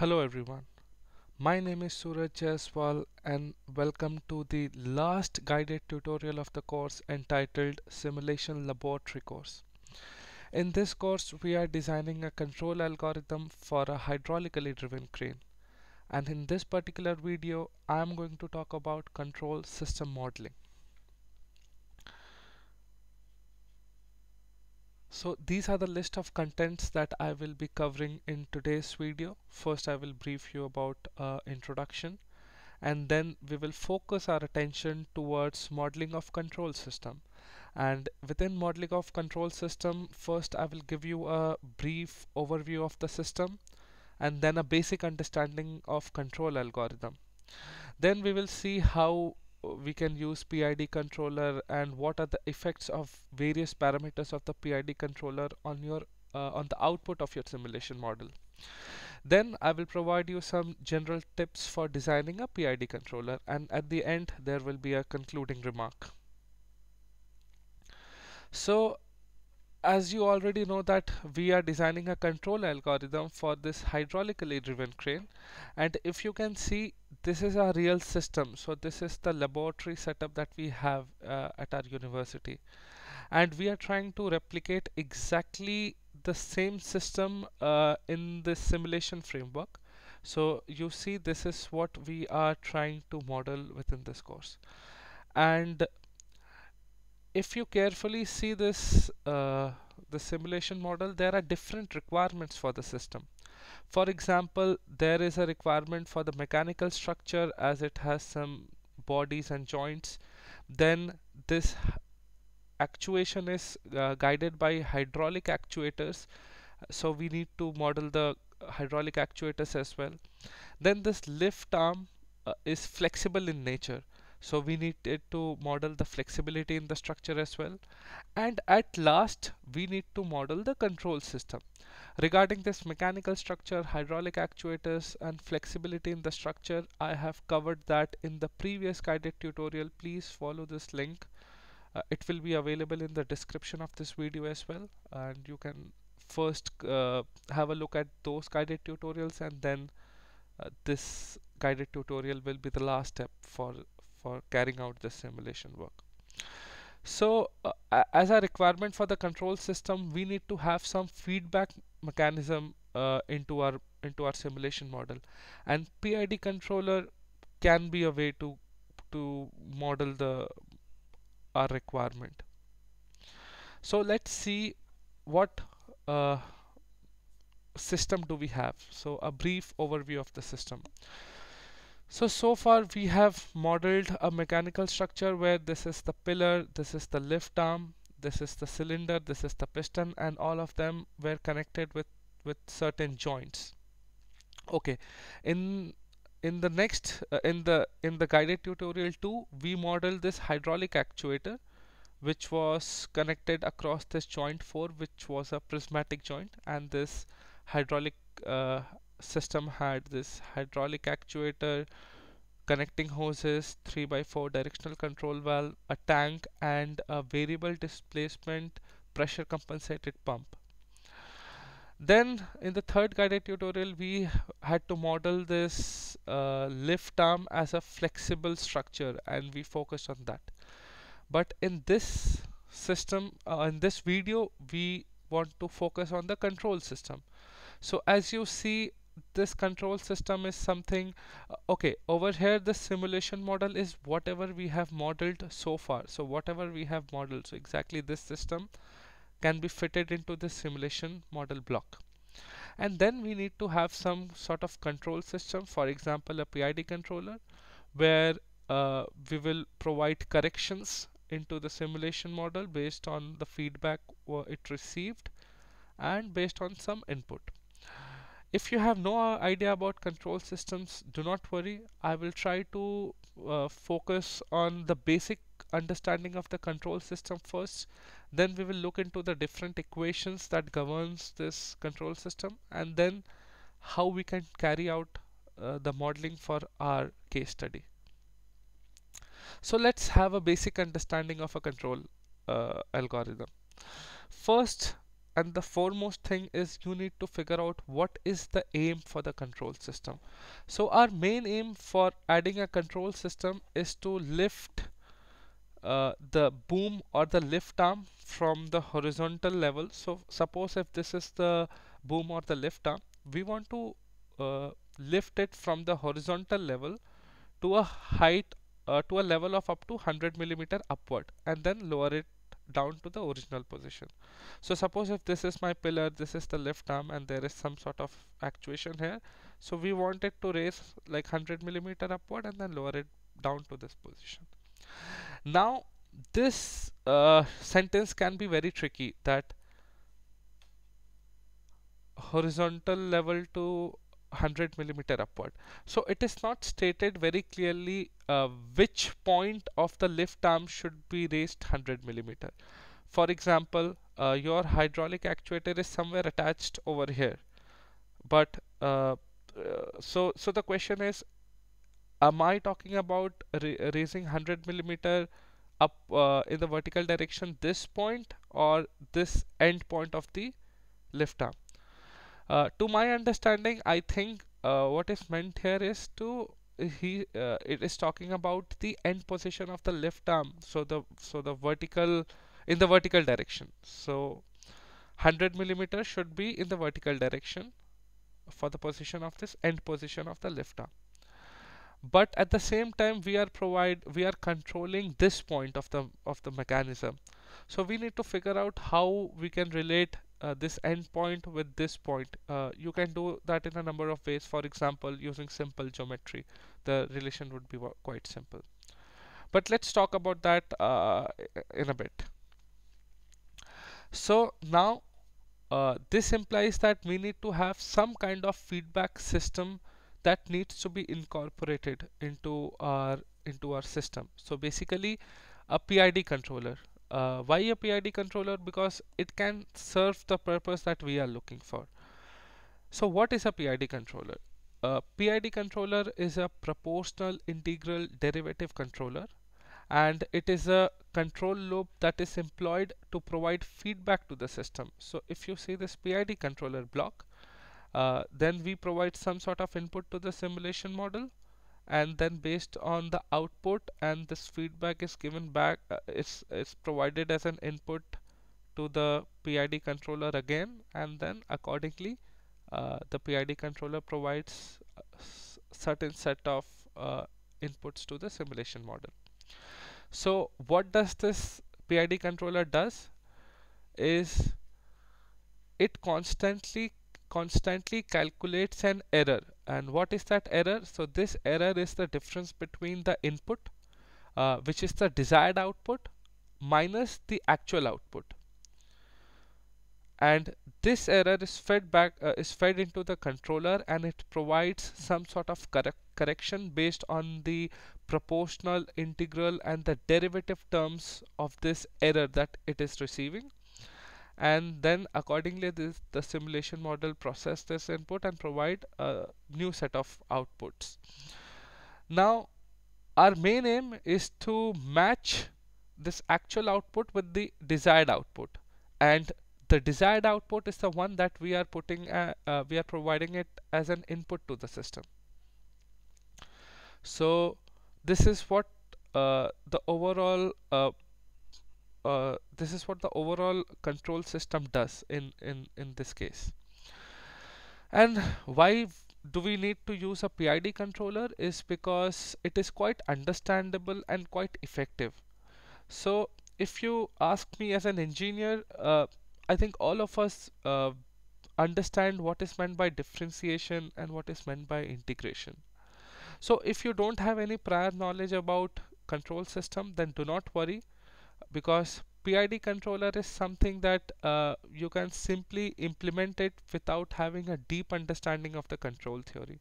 Hello everyone, my name is Suraj Jaiswal and welcome to the last guided tutorial of the course entitled Simulation Laboratory course. In this course we are designing a control algorithm for a hydraulically driven crane, and in this particular video I am going to talk about control system modeling. So these are the list of contents that I will be covering in today's video. First I will brief you about introduction, and then we will focus our attention towards modeling of control system. And within modeling of control system, first I will give you a brief overview of the system and then a basic understanding of control algorithm. Then we will see how we can use PID controller and what are the effects of various parameters of the PID controller on your on the output of your simulation model. Then I will provide you some general tips for designing a PID controller, and at the end there will be a concluding remark. So as you already know that we are designing a control algorithm for this hydraulically driven crane, and if you can see, this is a real system. So this is the laboratory setup that we have at our university, and we are trying to replicate exactly the same system in this simulation framework. So you see, this is what we are trying to model within this course. And if you carefully see this the simulation model, there are different requirements for the system. For example, there is a requirement for the mechanical structure as it has some bodies and joints. Then this actuation is guided by hydraulic actuators, so we need to model the hydraulic actuators as well. Then this lift arm is flexible in nature, so we need to model the flexibility in the structure as well. And at last we need to model the control system. Regarding this mechanical structure, hydraulic actuators and flexibility in the structure, I have covered that in the previous guided tutorial. Please follow this link. It will be available in the description of this video as well, and you can first have a look at those guided tutorials, and then this guided tutorial will be the last step for carrying out the simulation work. So as a requirement for the control system, we need to have some feedback mechanism into our simulation model, and PID controller can be a way to model our requirement. So let's see what system do we have. So a brief overview of the system. So far we have modeled a mechanical structure where this is the pillar, this is the lift arm, this is the cylinder, this is the piston, and all of them were connected with certain joints. Okay, in the guided tutorial 2, we modeled this hydraulic actuator which was connected across this joint 4, which was a prismatic joint, and this hydraulic system had this hydraulic actuator, connecting hoses, 3x4 directional control valve, a tank, and a variable displacement pressure compensated pump. Then in the third guided tutorial we had to model this lift arm as a flexible structure, and we focused on that. But in this system, in this video, we want to focus on the control system. So as you see, this control system is something, okay, over here the simulation model is whatever we have modeled so far. So whatever we have modeled, so exactly this system can be fitted into the simulation model block. And then we need to have some sort of control system, for example a PID controller, where we will provide corrections into the simulation model based on the feedback it received and based on some input. If you have no idea about control systems, do not worry. I will try to focus on the basic understanding of the control system first. Then we will look into the different equations that governs this control system, and then how we can carry out the modeling for our case study. So let's have a basic understanding of a control algorithm. First, And the foremost thing is you need to figure out what is the aim for the control system. So our main aim for adding a control system is to lift the boom or the lift arm from the horizontal level. So suppose if this is the boom or the lift arm, we want to lift it from the horizontal level to a height to a level of up to 100 mm upward, and then lower it down to the original position. So suppose if this is my pillar, this is the lift arm, and there is some sort of actuation here, so we want it to raise like 100 mm upward and then lower it down to this position. Now this sentence can be very tricky, that horizontal level to 100 mm upward. So it is not stated very clearly which point of the lift arm should be raised 100 mm. For example, your hydraulic actuator is somewhere attached over here, but so the question is, am I talking about raising 100 mm up in the vertical direction, this point or this end point of the lift arm? To my understanding, I think what is meant here is to it is talking about the end position of the lift arm, so the vertical, in the vertical direction. So 100 mm should be in the vertical direction for the position of this end position of the lift arm. But at the same time, we are controlling this point of the mechanism. So we need to figure out how we can relate this end point with this point. You can do that in a number of ways. For example, using simple geometry, the relation would be quite simple. But let's talk about that in a bit. So now this implies that we need to have some kind of feedback system that needs to be incorporated into our system. So basically a PID controller. Why a PID controller? Because it can serve the purpose that we are looking for. So what is a PID controller? A PID controller is a proportional integral derivative controller, and it is a control loop that is employed to provide feedback to the system. So if you see this PID controller block, then we provide some sort of input to the simulation model, and then based on the output, and this feedback is given back, it's provided as an input to the PID controller again, and then accordingly the PID controller provides a certain set of inputs to the simulation model. So what does this PID controller does is it constantly calculates an error. And what is that error? So this error is the difference between the input, which is the desired output, minus the actual output. And this error is fed back, is fed into the controller, and it provides some sort of correction based on the proportional integral and the derivative terms of this error that it is receiving. And then accordingly the simulation model process this input and provide a new set of outputs. Now our main aim is to match this actual output with the desired output, and the desired output is the one that we are putting we are providing it as an input to the system. So this is what the overall control system does in this case. And why do we need to use a PID controller is because it is quite understandable and quite effective. So if you ask me as an engineer, I think all of us understand what is meant by differentiation and what is meant by integration. So if you don't have any prior knowledge about control system, then do not worry, because PID controller is something that you can simply implement it without having a deep understanding of the control theory.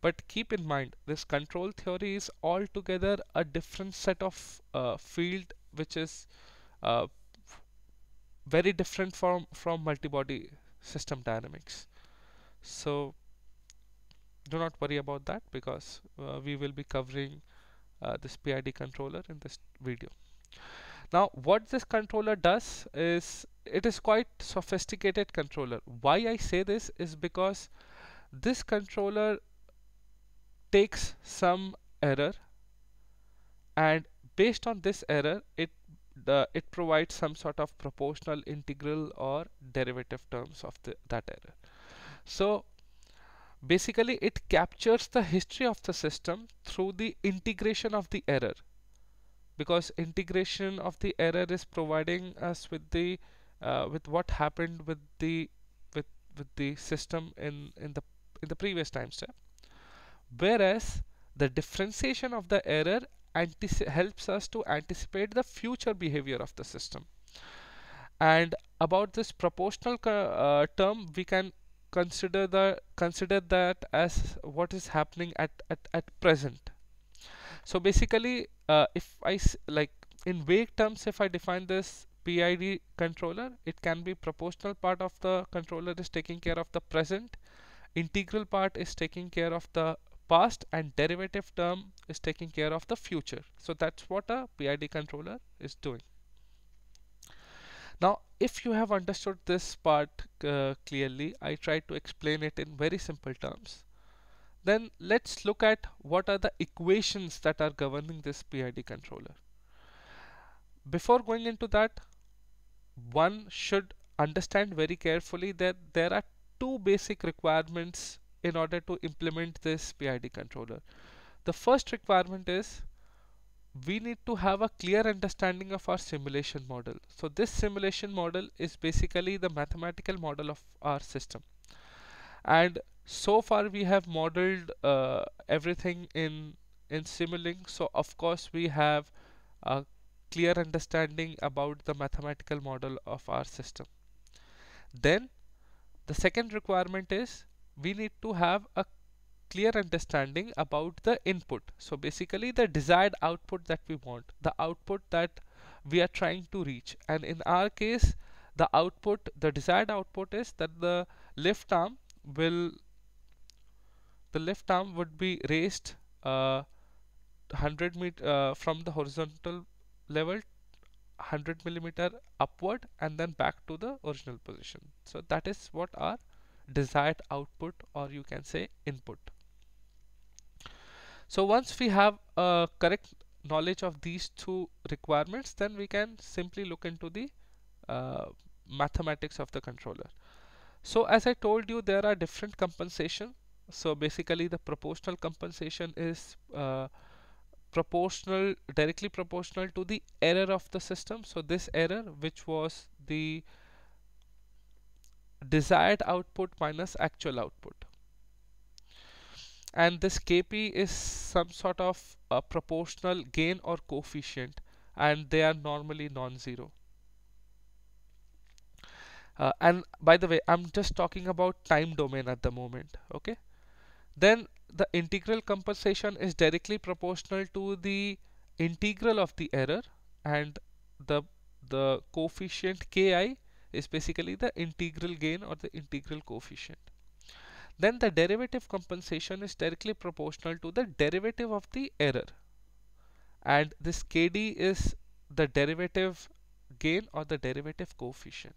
But keep in mind, this control theory is altogether a different set of field, which is very different from multibody system dynamics. So do not worry about that, because we will be covering this PID controller in this video. Now what this controller does is it is quite sophisticated controller. Why I say this is because this controller takes some error, and based on this error it provides some sort of proportional, integral or derivative terms of that error. So basically it captures the history of the system through the integration of the error, because integration of the error is providing us with the with what happened with the system in the previous time step, whereas the differentiation of the error helps us to anticipate the future behavior of the system. And about this proportional term, we can consider that as what is happening at present. So basically, if I like in vague terms, if I define this PID controller, it can be proportional part of the controller is taking care of the present, integral part is taking care of the past, and derivative term is taking care of the future. So that's what a PID controller is doing. Now if you have understood this part clearly, I tried to explain it in very simple terms, then let's look at what are the equations that are governing this PID controller. Before going into that, one should understand very carefully that there are two basic requirements in order to implement this PID controller. The first requirement is we need to have a clear understanding of our simulation model. So this simulation model is basically the mathematical model of our system, and so far we have modeled everything in Simulink, so of course we have a clear understanding about the mathematical model of our system. Then the second requirement is we need to have a clear understanding about the input, so basically the desired output that we want, the output that we are trying to reach. And in our case, the output, the desired output is that the left arm would be raised 100 meter from the horizontal level 100 millimeter upward and then back to the original position. So that is what our desired output, or you can say input. So once we have a correct knowledge of these two requirements, then we can simply look into the mathematics of the controller. So as I told you, there are different compensation. So basically the proportional compensation is directly proportional to the error of the system. So this error, which was the desired output minus actual output, and this KP is some sort of a proportional gain or coefficient, and they are normally non-zero. And by the way, I'm just talking about time domain at the moment, okay? Then the integral compensation is directly proportional to the integral of the error, and the coefficient Ki is basically the integral gain or the integral coefficient. Then the derivative compensation is directly proportional to the derivative of the error, and this Kd is the derivative gain or the derivative coefficient.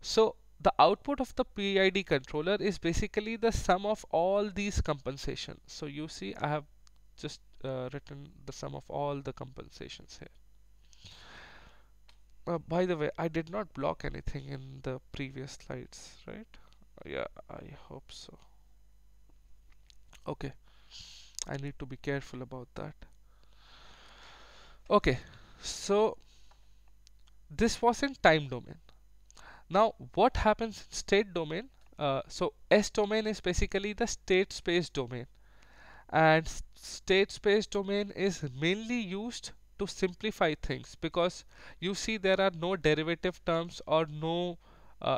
So the output of the PID controller is basically the sum of all these compensations. So you see I have just written the sum of all the compensations here. By the way, I did not block anything in the previous slides, right? Yeah, I hope so. Okay, I need to be careful about that. Okay, so this was in time domain. Now what happens in state domain? So S domain is basically the state space domain, and state space domain is mainly used to simplify things, because you see there are no derivative terms or no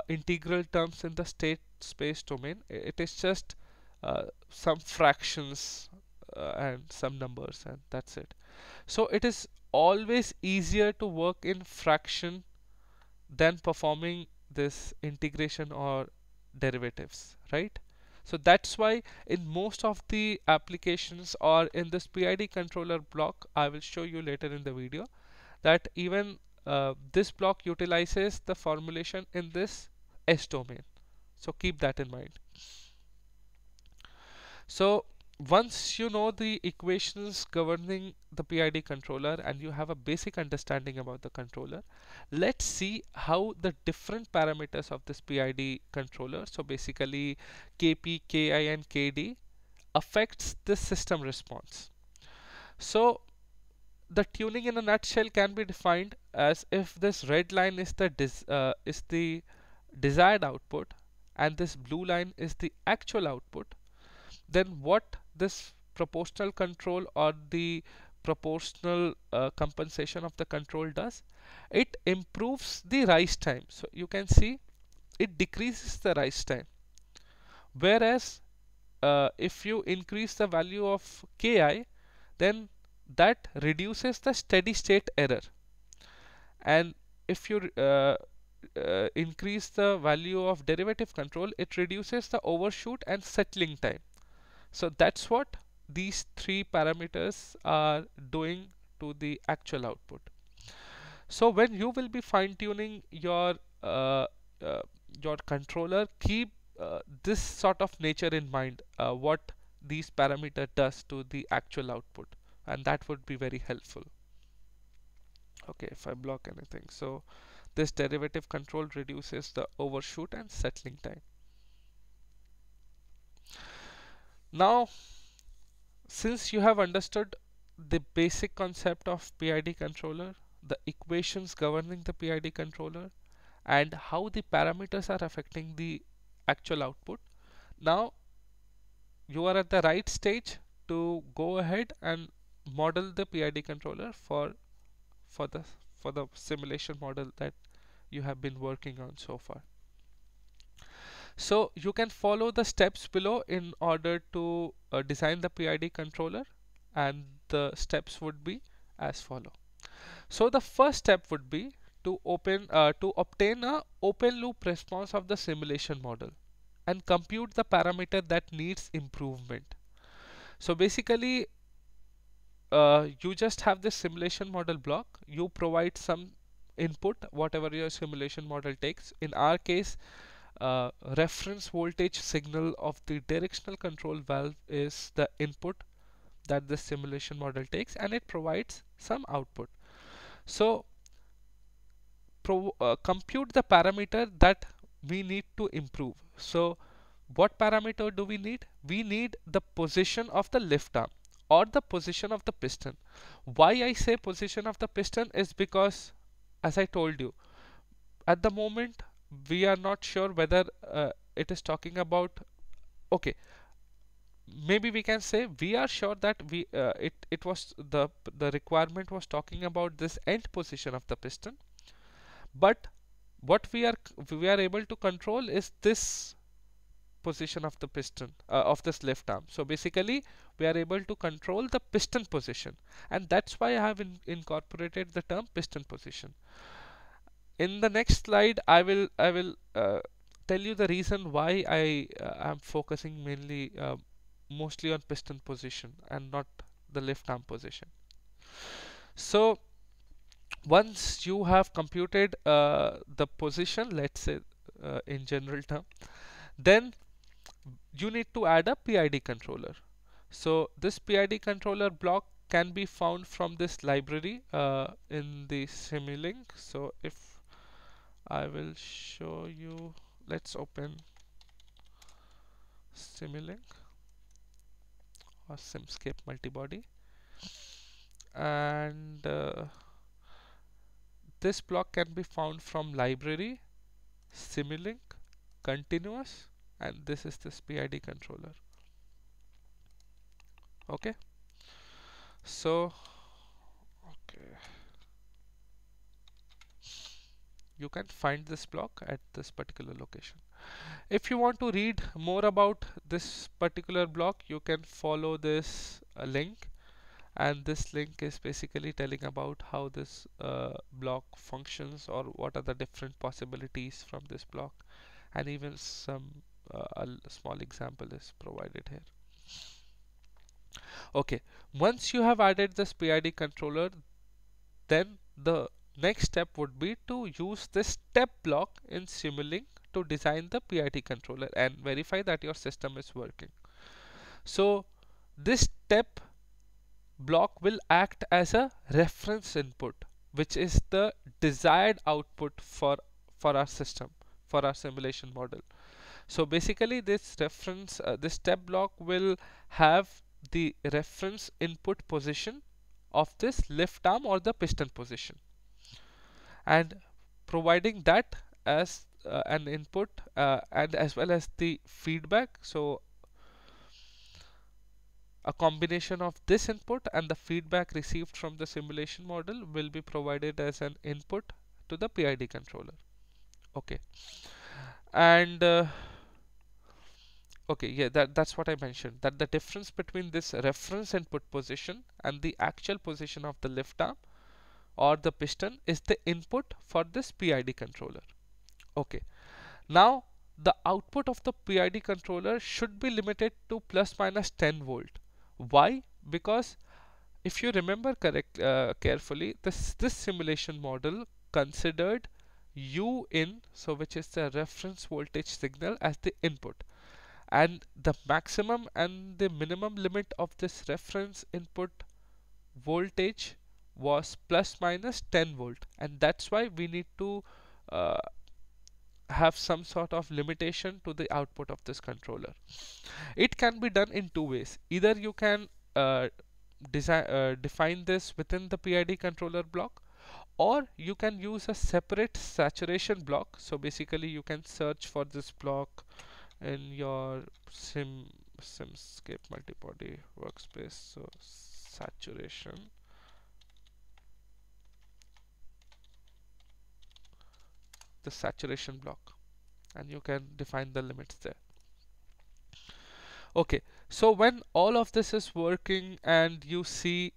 integral terms in the state space domain. It is just some fractions and some numbers, and that's it. So it is always easier to work in fraction than performing this integration or derivatives, right? So that's why in most of the applications or in this PID controller block, I will show you later in the video, that even this block utilizes the formulation in this S domain. So keep that in mind. So once you know the equations governing the PID controller and you have a basic understanding about the controller, let's see how the different parameters of this PID controller, so basically KP, KI and KD, affects the system response. So the tuning in a nutshell can be defined as if this red line is the desired output and this blue line is the actual output, then what this proportional control or the proportional compensation of the control does, it improves the rise time. So you can see it decreases the rise time, whereas if you increase the value of KI, then that reduces the steady state error, and if you increase the value of derivative control, it reduces the overshoot and settling time. So that's what these three parameters are doing to the actual output. So when you will be fine-tuning your controller, keep this sort of nature in mind, what these parameter does to the actual output, and that would be very helpful. Okay, if I block anything, so this derivative control reduces the overshoot and settling time. Now, since you have understood the basic concept of PID controller, the equations governing the PID controller, and how the parameters are affecting the actual output, now you are at the right stage to go ahead and model the PID controller for the simulation model that you have been working on so far. So you can follow the steps below in order to design the PID controller, and the steps would be as follow. So the first step would be to obtain a open loop response of the simulation model and compute the parameter that needs improvement. So basically you just have this simulation model block, you provide some input, whatever your simulation model takes. In our case, reference voltage signal of the directional control valve is the input that the simulation model takes, and it provides some output. So compute the parameter that we need to improve. So what parameter do we need? We need the position of the lift arm or the position of the piston. Why I say position of the piston is because, as I told you, at the moment we are not sure whether it is talking about, okay, maybe we can say we are sure that we it was the requirement was talking about this end position of the piston, but what we are able to control is this position of the piston of this left arm. So basically we are able to control the piston position, and that's why I have incorporated the term piston position. In the next slide I will tell you the reason why I am focusing mainly mostly on piston position and not the left arm position. So once you have computed the position, let's say in general term, then you need to add a PID controller. So this PID controller block can be found from this library in the Simulink. So if I will show you, let's open Simulink or Simscape Multibody, and this block can be found from library, Simulink, continuous, and this is this PID controller. Okay. So, okay, you can find this block at this particular location. If you want to read more about this particular block, you can follow this link, and this link is basically telling about how this block functions or what are the different possibilities from this block, and even some a small example is provided here. Okay, once you have added this PID controller, then The next step would be to use this step block in Simulink to design the PID controller and verify that your system is working. So this step block will act as a reference input, which is the desired output for our system, for our simulation model. So basically this reference, this step block will have the reference input position of this lift arm or the piston position, and providing that as an input and as well as the feedback. So a combination of this input and the feedback received from the simulation model will be provided as an input to the PID controller. Okay, and okay, yeah, that's what I mentioned, that the difference between this reference input position and the actual position of the lift arm or the piston is the input for this PID controller. Okay, now the output of the PID controller should be limited to plus minus 10 volt. Why? Because if you remember carefully, this simulation model considered U in, so which is the reference voltage signal, as the input, and the maximum and the minimum limit of this reference input voltage was plus minus 10 volt, and that's why we need to have some sort of limitation to the output of this controller. It can be done in two ways. Either you can define this within the PID controller block, or you can use a separate saturation block. So basically you can search for this block in your Simscape Multibody workspace. So saturation the saturation block, and you can define the limits there. Okay, so when all of this is working and you see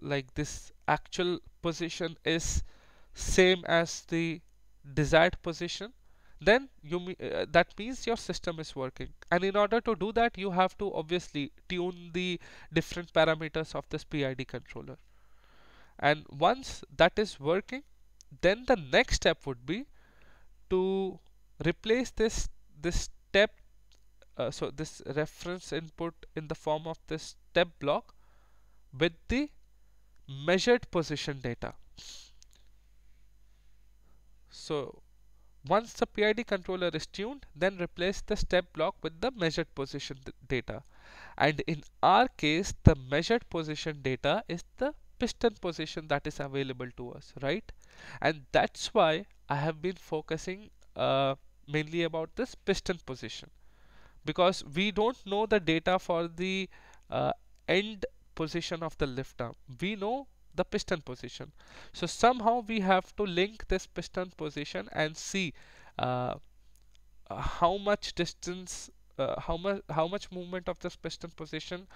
like this actual position is same as the desired position, then you that means your system is working. And in order to do that, you have to obviously tune the different parameters of this PID controller, and once that is working, then the next step would be to replace this step, so this reference input in the form of this step block, with the measured position data. So once the PID controller is tuned, then replace the step block with the measured position data, and in our case the measured position data is the piston position that is available to us, right? And that's why I have been focusing mainly about this piston position, because we don't know the data for the end position of the lift arm. We know the piston position, so somehow we have to link this piston position and see how much distance, how much movement of this piston position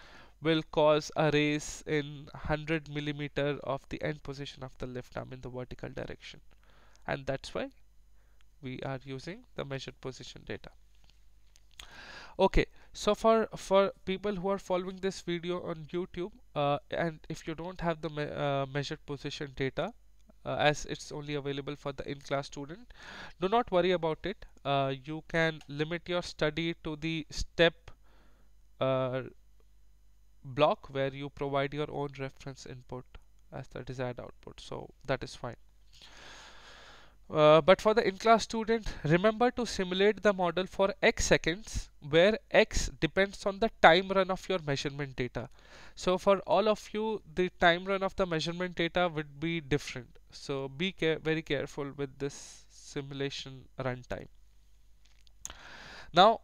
will cause a raise in 100 millimeter of the end position of the lift arm in the vertical direction. And that's why we are using the measured position data. Okay, so for people who are following this video on YouTube, and if you don't have the measured position data, as it's only available for the in-class student, do not worry about it. You can limit your study to the step block where you provide your own reference input as the desired output, so that is fine. But for the in-class student, remember to simulate the model for x seconds, where x depends on the time run of your measurement data. So for all of you, the time run of the measurement data would be different. So be very careful with this simulation runtime. Now,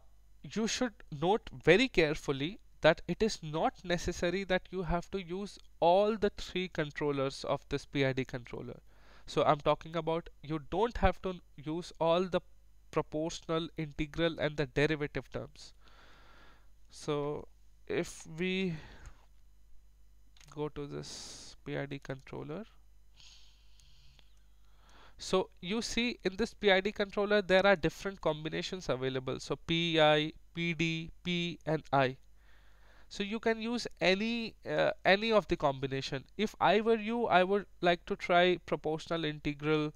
you should note very carefully that it is not necessary that you have to use all the three controllers of this PID controller. So I'm talking about, you don't have to use all the proportional, integral and the derivative terms. So if we go to this PID controller, so you see in this PID controller there are different combinations available. So PI, PD, P and I. So you can use any of the combination. If I were you, I would like to try proportional integral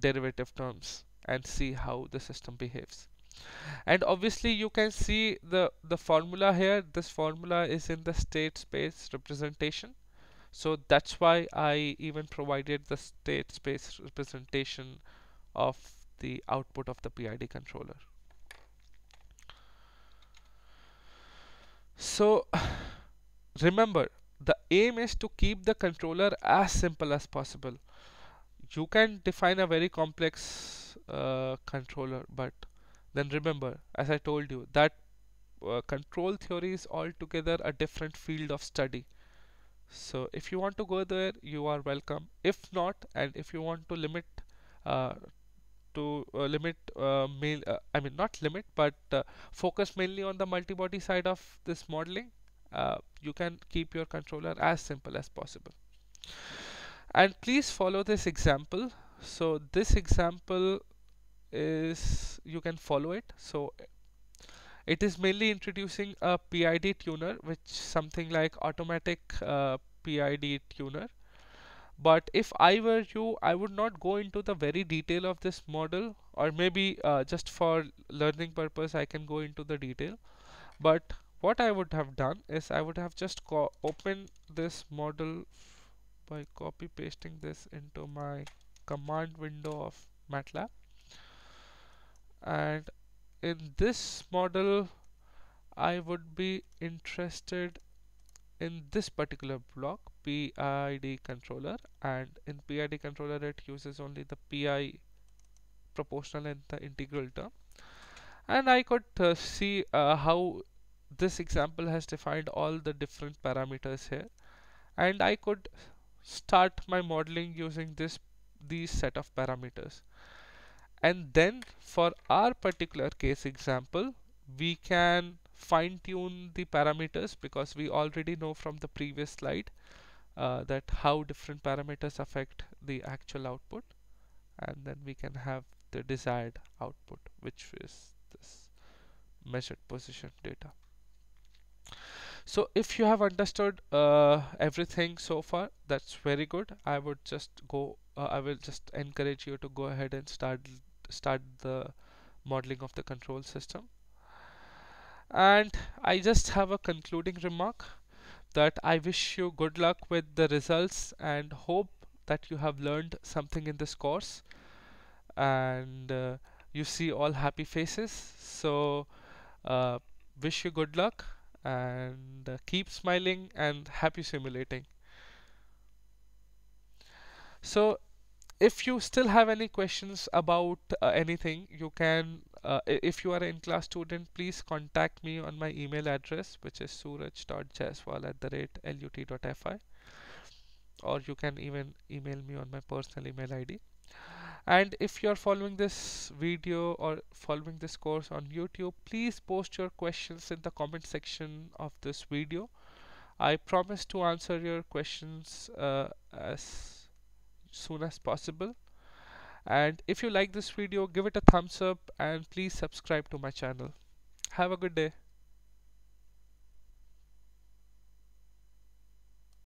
derivative terms and see how the system behaves. And obviously you can see the formula here. This formula is in the state space representation, so that's why I even provided the state space representation of the output of the PID controller. So remember, the aim is to keep the controller as simple as possible. You can define a very complex controller, but then remember, as I told you, that control theory is altogether a different field of study. So if you want to go there, you are welcome. If not, and if you want to limit focus mainly on the multibody side of this modeling, you can keep your controller as simple as possible. And please follow this example. So this example is, you can follow it. So it is mainly introducing a PID tuner, which something like automatic PID tuner. But if I were you, I would not go into the very detail of this model, or maybe just for learning purpose I can go into the detail. But what I would have done is I would have just opened this model by copy pasting this into my command window of Matlab. And in this model I would be interested in this particular block, PID controller, and in PID controller it uses only the PI proportional and the integral term. And I could see how this example has defined all the different parameters here, and I could start my modeling using these set of parameters. And then for our particular case example, we can fine tune the parameters, because we already know from the previous slide that how different parameters affect the actual output, and then we can have the desired output, which is this measured position data. So if you have understood everything so far, that's very good. I would just go I will just encourage you to go ahead and start the modeling of the control system. And I just have a concluding remark that I wish you good luck with the results, and hope that you have learned something in this course, and you see all happy faces. So wish you good luck, and keep smiling and happy simulating. So if you still have any questions about anything, you can, if you are an in-class student, please contact me on my email address, which is suraj.jaiswal@lut.fi, or you can even email me on my personal email ID. And if you are following this video or following this course on YouTube, please post your questions in the comment section of this video. I promise to answer your questions as soon as possible. And if you like this video, give it a thumbs up, and please subscribe to my channel. Have a good day.